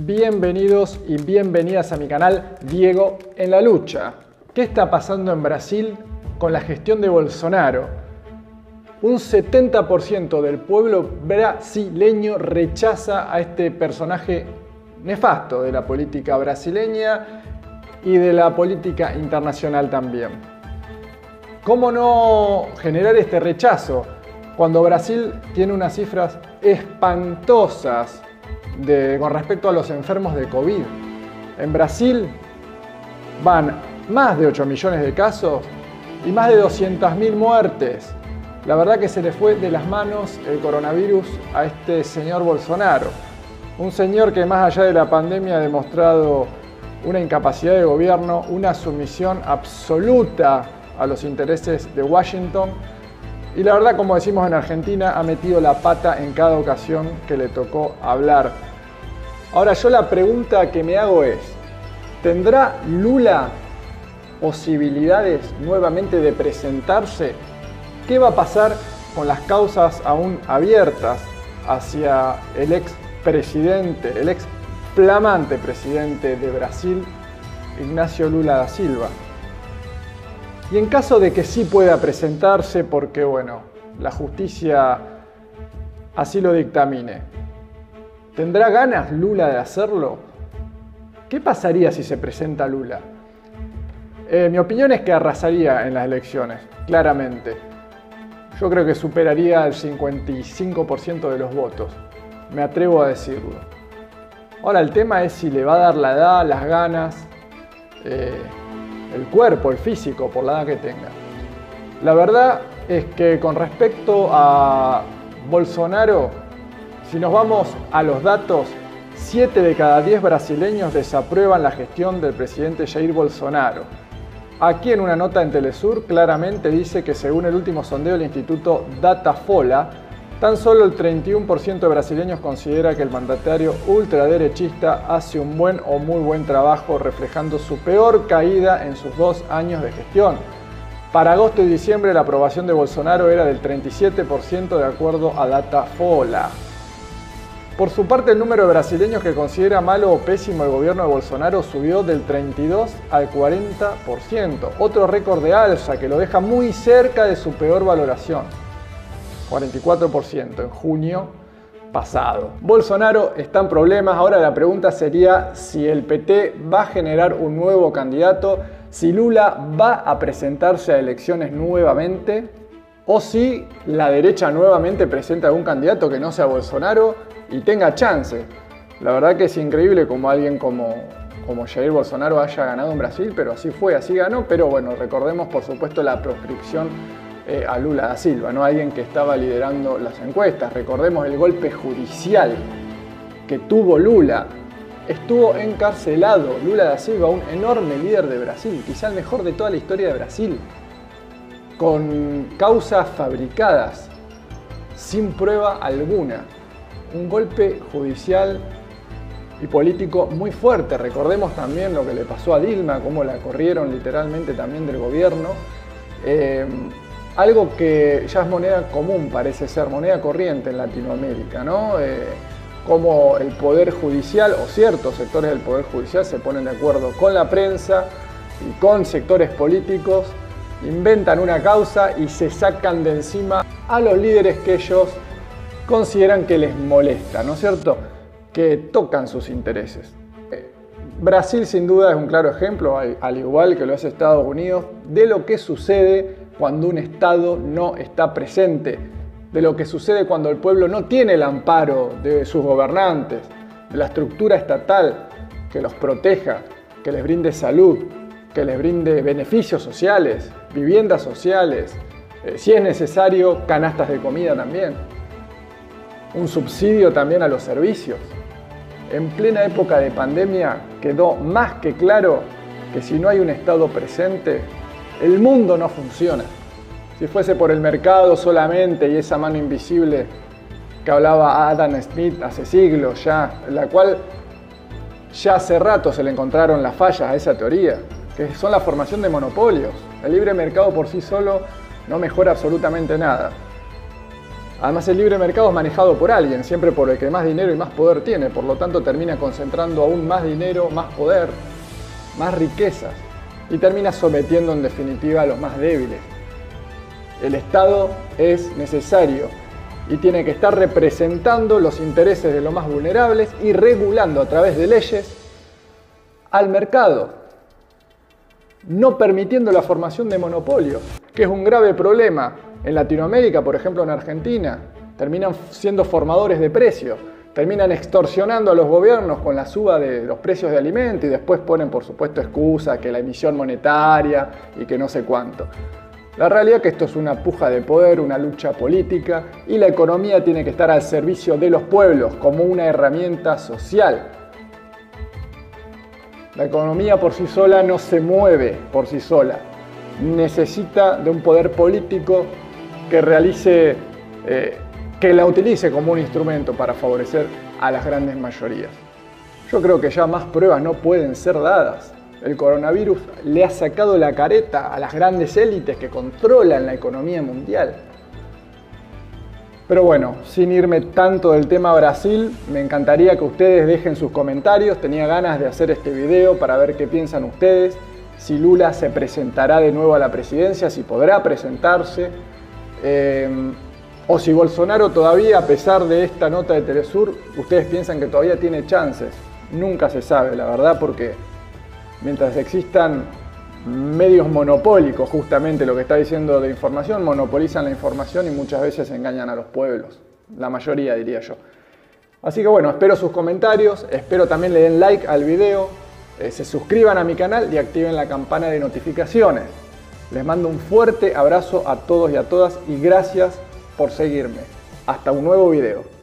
Bienvenidos y bienvenidas a mi canal Diego En La Lucha. ¿Qué está pasando en Brasil con la gestión de Bolsonaro? Un 70% del pueblo brasileño rechaza a este personaje nefasto de la política brasileña y de la política internacional también. ¿Cómo no generar este rechazo cuando Brasil tiene unas cifras espantosas con respecto a los enfermos de COVID? En Brasil van más de 8 millones de casos y más de 200.000 muertes. La verdad que se le fue de las manos el coronavirus a este señor Bolsonaro. Un señor que más allá de la pandemia ha demostrado una incapacidad de gobierno, una sumisión absoluta a los intereses de Washington. Y la verdad, como decimos en Argentina, ha metido la pata en cada ocasión que le tocó hablar. Ahora, yo la pregunta que me hago es, ¿tendrá Lula posibilidades nuevamente de presentarse? ¿Qué va a pasar con las causas aún abiertas hacia el expresidente, el ex flamante presidente de Brasil, Ignacio Lula da Silva? Y en caso de que sí pueda presentarse, porque bueno, la justicia así lo dictamine, ¿tendrá ganas Lula de hacerlo? ¿Qué pasaría si se presenta Lula? Mi opinión es que arrasaría en las elecciones, claramente. Yo creo que superaría el 55% de los votos, me atrevo a decirlo. Ahora, el tema es si le va a dar la edad, las ganas, el cuerpo, el físico, por la edad que tenga. La verdad es que con respecto a Bolsonaro, si nos vamos a los datos, 7 de cada 10 brasileños desaprueban la gestión del presidente Jair Bolsonaro. Aquí en una nota en Telesur claramente dice que según el último sondeo del Instituto Datafolha, tan solo el 31% de brasileños considera que el mandatario ultraderechista hace un buen o muy buen trabajo, reflejando su peor caída en sus 2 años de gestión. Para agosto y diciembre la aprobación de Bolsonaro era del 37% de acuerdo a Datafolha. Por su parte, el número de brasileños que considera malo o pésimo el gobierno de Bolsonaro subió del 32 al 40%, otro récord de alza que lo deja muy cerca de su peor valoración, 44% en junio pasado. Bolsonaro está en problemas. Ahora la pregunta sería si el PT va a generar un nuevo candidato, si Lula va a presentarse a elecciones nuevamente, o si la derecha nuevamente presenta algún candidato que no sea Bolsonaro y tenga chance. La verdad que es increíble como alguien como Jair Bolsonaro haya ganado en Brasil, pero así fue, así ganó. Pero bueno, recordemos por supuesto la proscripción a Lula da Silva, ¿no? Alguien que estaba liderando las encuestas. Recordemos el golpe judicial que tuvo Lula. Estuvo encarcelado Lula da Silva, un enorme líder de Brasil, quizá el mejor de toda la historia de Brasil, con causas fabricadas, sin prueba alguna. Un golpe judicial y político muy fuerte. Recordemos también lo que le pasó a Dilma, cómo la corrieron literalmente también del gobierno. Algo que ya es moneda común, parece ser, moneda corriente en Latinoamérica, ¿no? Como el Poder Judicial o ciertos sectores del Poder Judicial se ponen de acuerdo con la prensa y con sectores políticos, inventan una causa y se sacan de encima a los líderes que ellos consideran que les molesta, ¿no es cierto? Que tocan sus intereses. Brasil sin duda es un claro ejemplo, al igual que lo es Estados Unidos, de lo que sucede cuando un Estado no está presente, de lo que sucede cuando el pueblo no tiene el amparo de sus gobernantes, de la estructura estatal que los proteja, que les brinde salud, que les brinde beneficios sociales, viviendas sociales, si es necesario, canastas de comida también, un subsidio también a los servicios. En plena época de pandemia quedó más que claro que si no hay un Estado presente, el mundo no funciona. Si fuese por el mercado solamente y esa mano invisible que hablaba Adam Smith hace siglos ya, la cual ya hace rato se le encontraron las fallas a esa teoría, que son la formación de monopolios. El libre mercado por sí solo no mejora absolutamente nada. Además, el libre mercado es manejado por alguien, siempre por el que más dinero y más poder tiene, por lo tanto termina concentrando aún más dinero, más poder, más riquezas y termina sometiendo en definitiva a los más débiles. El Estado es necesario y tiene que estar representando los intereses de los más vulnerables y regulando a través de leyes al mercado, no permitiendo la formación de monopolios, que es un grave problema. En Latinoamérica, por ejemplo en Argentina, terminan siendo formadores de precios, terminan extorsionando a los gobiernos con la suba de los precios de alimentos y después ponen, por supuesto, excusa, que la emisión monetaria y que no sé cuánto. La realidad es que esto es una puja de poder, una lucha política, y la economía tiene que estar al servicio de los pueblos como una herramienta social. La economía por sí sola no se mueve por sí sola. Necesita de un poder político que realice, que la utilice como un instrumento para favorecer a las grandes mayorías. Yo creo que ya más pruebas no pueden ser dadas. El coronavirus le ha sacado la careta a las grandes élites que controlan la economía mundial. Pero bueno, sin irme tanto del tema Brasil, me encantaría que ustedes dejen sus comentarios. Tenía ganas de hacer este video para ver qué piensan ustedes. Si Lula se presentará de nuevo a la presidencia, si podrá presentarse, o si Bolsonaro todavía, a pesar de esta nota de Telesur, ustedes piensan que todavía tiene chances. Nunca se sabe, la verdad, porque mientras existan medios monopólicos, justamente lo que está diciendo de información, monopolizan la información y muchas veces engañan a los pueblos, la mayoría diría yo. Así que bueno, espero sus comentarios, espero también le den like al video, se suscriban a mi canal y activen la campana de notificaciones. Les mando un fuerte abrazo a todos y a todas y gracias por seguirme. Hasta un nuevo video.